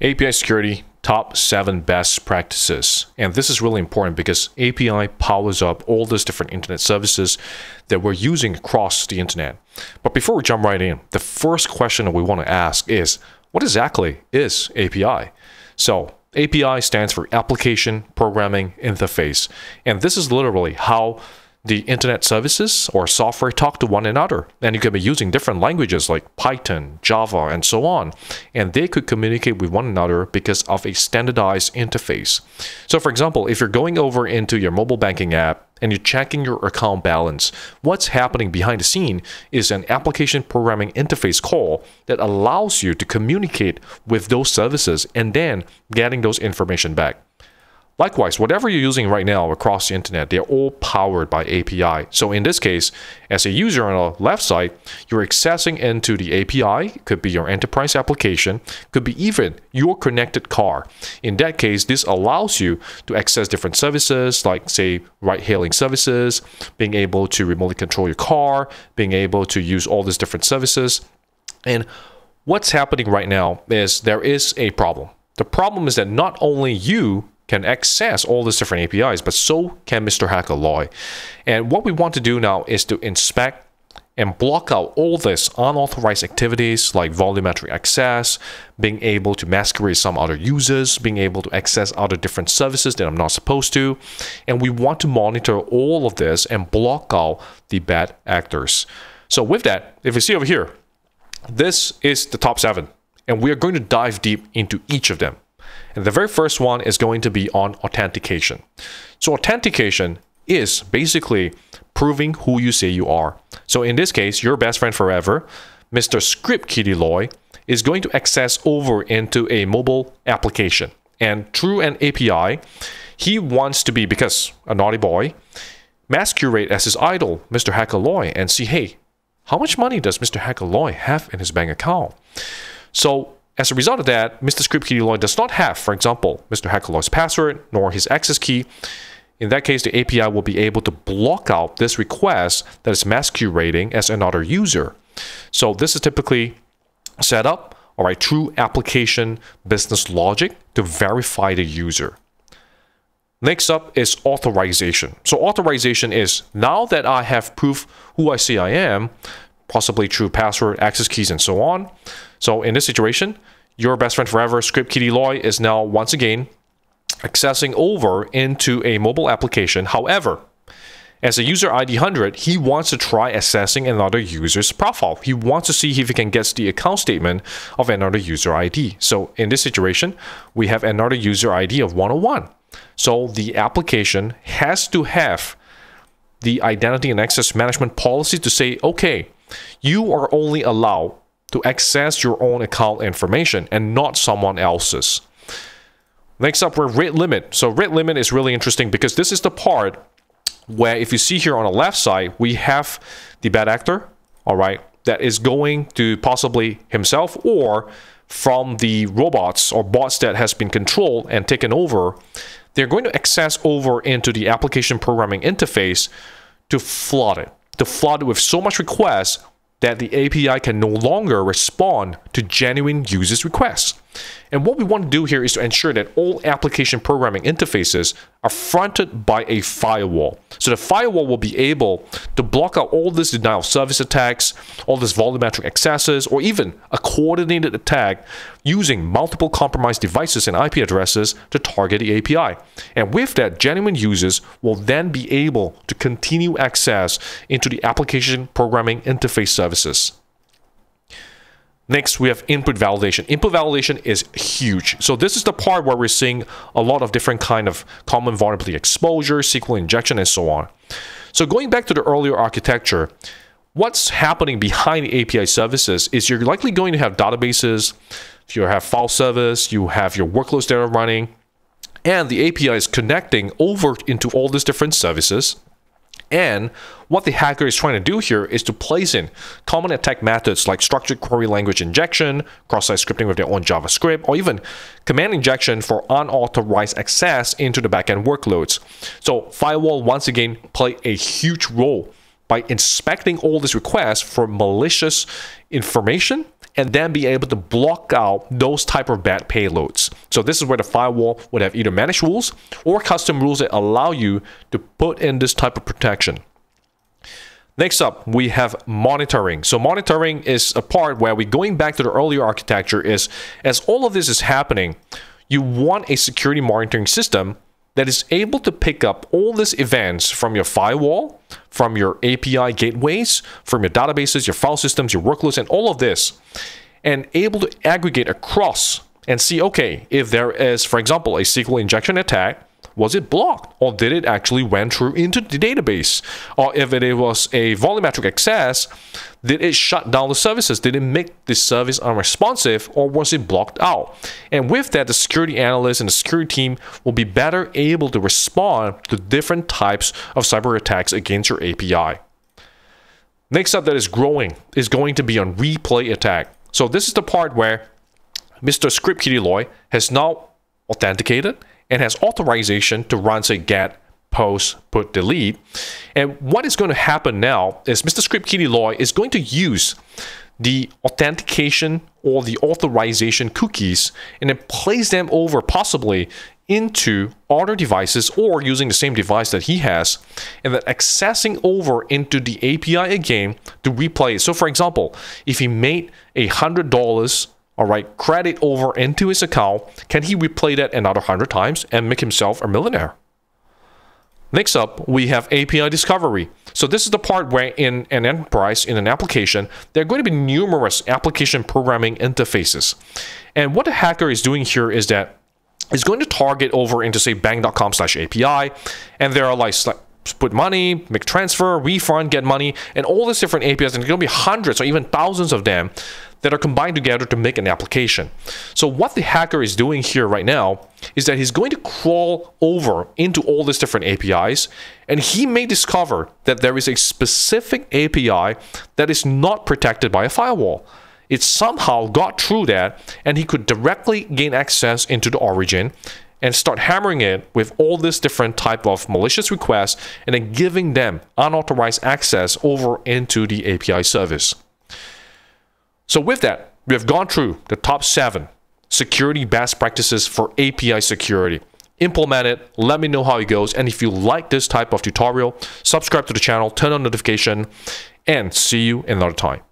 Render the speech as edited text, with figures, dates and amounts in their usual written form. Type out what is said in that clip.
API security, top 7 best practices. And this is really important because API powers up all these different internet services that we're using across the internet. But before we jump right in, the first question that we want to ask is, what exactly is API? So API stands for Application Programming Interface. And this is literally how the internet services or software talk to one another. And you can be using different languages like Python, Java, and so on. And they could communicate with one another because of a standardized interface. So for example, if you're going over into your mobile banking app and you're checking your account balance, what's happening behind the scene is an application programming interface call that allows you to communicate with those services and then getting those information back. Likewise, whatever you're using right now across the internet, they're all powered by API. So in this case, as a user on the left side, you're accessing into the API. It could be your enterprise application, could be even your connected car. In that case, this allows you to access different services like, say, ride-hailing services, being able to remotely control your car, being able to use all these different services. And what's happening right now is there is a problem. The problem is that not only you can access all these different APIs, but so can Mr. Hacker Loy. And what we want to do now is to inspect and block out all these unauthorized activities like volumetric access, being able to masquerade some other users, being able to access other different services that I'm not supposed to. And we want to monitor all of this and block out the bad actors. So with that, if you see over here, this is the top 7. And we are going to dive deep into each of them. And the very first one is going to be on authentication. So authentication is basically proving who you say you are. So in this case, your best friend forever, Mr. Script Kitty Loy, is going to access over into a mobile application. And through an API, he wants to be, because a naughty boy, masquerade as his idol, Mr. Hacker Loy, and see, hey, how much money does Mr. Hacker Loy have in his bank account? So as a result of that, Mr. Script Kitty Loy does not have, for example, Mr. Hacker Loy's password nor his access key. In that case, the API will be able to block out this request that is masquerading as another user. So this is typically set up, all right, through application business logic to verify the user. Next up is authorization. So authorization is now that I have proof who I say I am, possibly through password, access keys, and so on. So in this situation, your best friend forever, Script Kitty Loy, is now once again accessing over into a mobile application. However, as a user ID 100, he wants to try accessing another user's profile. He wants to see if he can get the account statement of another user ID. So in this situation, we have another user ID of 101. So the application has to have the identity and access management policy to say, okay, you are only allowed to access your own account information and not someone else's. Next up, we're rate limit. So rate limit is really interesting because this is the part where, if you see here on the left side, we have the bad actor, all right, that is going to possibly himself or from the robots or bots that has been controlled and taken over. They're going to access over into the application programming interface to flood it. To flood with so much requests that the API can no longer respond to genuine users' requests. And what we want to do here is to ensure that all application programming interfaces are fronted by a firewall. So the firewall will be able to block out all these denial of service attacks, all these volumetric accesses, or even a coordinated attack using multiple compromised devices and IP addresses to target the API. And with that, genuine users will then be able to continue access into the application programming interface services. Next, we have input validation. Input validation is huge. So this is the part where we're seeing a lot of different kind of common vulnerability exposure, SQL injection, and so on. So going back to the earlier architecture, what's happening behind the API services is you're likely going to have databases, you have file service, you have your workloads that are running, and the API is connecting over into all these different services. And what the hacker is trying to do here is to place in common attack methods like structured query language injection, cross-site scripting with their own JavaScript, or even command injection for unauthorized access into the backend workloads. So firewall, once again, play a huge role by inspecting all these requests for malicious information and then be able to block out those type of bad payloads. So this is where the firewall would have either managed rules or custom rules that allow you to put in this type of protection. Next up, we have monitoring. So monitoring is a part where we're going back to the earlier architecture is, as all of this is happening, you want a security monitoring system that is able to pick up all these events from your firewall, from your API gateways, from your databases, your file systems, your workloads, and all of this, and able to aggregate across and see, okay, if there is, for example, a SQL injection attack, was it blocked, or did it actually went through into the database? Or if it was a volumetric access, did it shut down the services? Did it make the service unresponsive, or was it blocked out? And with that, the security analyst and the security team will be better able to respond to different types of cyber attacks against your API. Next up that is growing is going to be on replay attack. So this is the part where Mr. Script Kitty Loy has now authenticated and has authorization to run, say, get, post, put, delete. And what is going to happen now is Mr. Script Kitty Loy is going to use the authentication or the authorization cookies and then place them over possibly into other devices or using the same device that he has, and then accessing over into the API again to replay it. So for example, if he made $100, all right, credit over into his account, can he replay that another 100 times and make himself a millionaire? Next up, we have API discovery. So this is the part where in an enterprise, in an application, there are going to be numerous application programming interfaces. And what the hacker is doing here is that it's going to target over into, say, bank.com/API, and there are like put money, make transfer, refund, get money, and all these different APIs, and there's going to be hundreds or even thousands of them that are combined together to make an application. So what the hacker is doing here right now is that he's going to crawl over into all these different APIs, and he may discover that there is a specific API that is not protected by a firewall. It somehow got through that, and he could directly gain access into the origin and start hammering it with all this different type of malicious requests and then giving them unauthorized access over into the API service. So with that, we have gone through the top 7 security best practices for API security. Implement it, let me know how it goes, and if you like this type of tutorial, subscribe to the channel, turn on notification, and see you another time.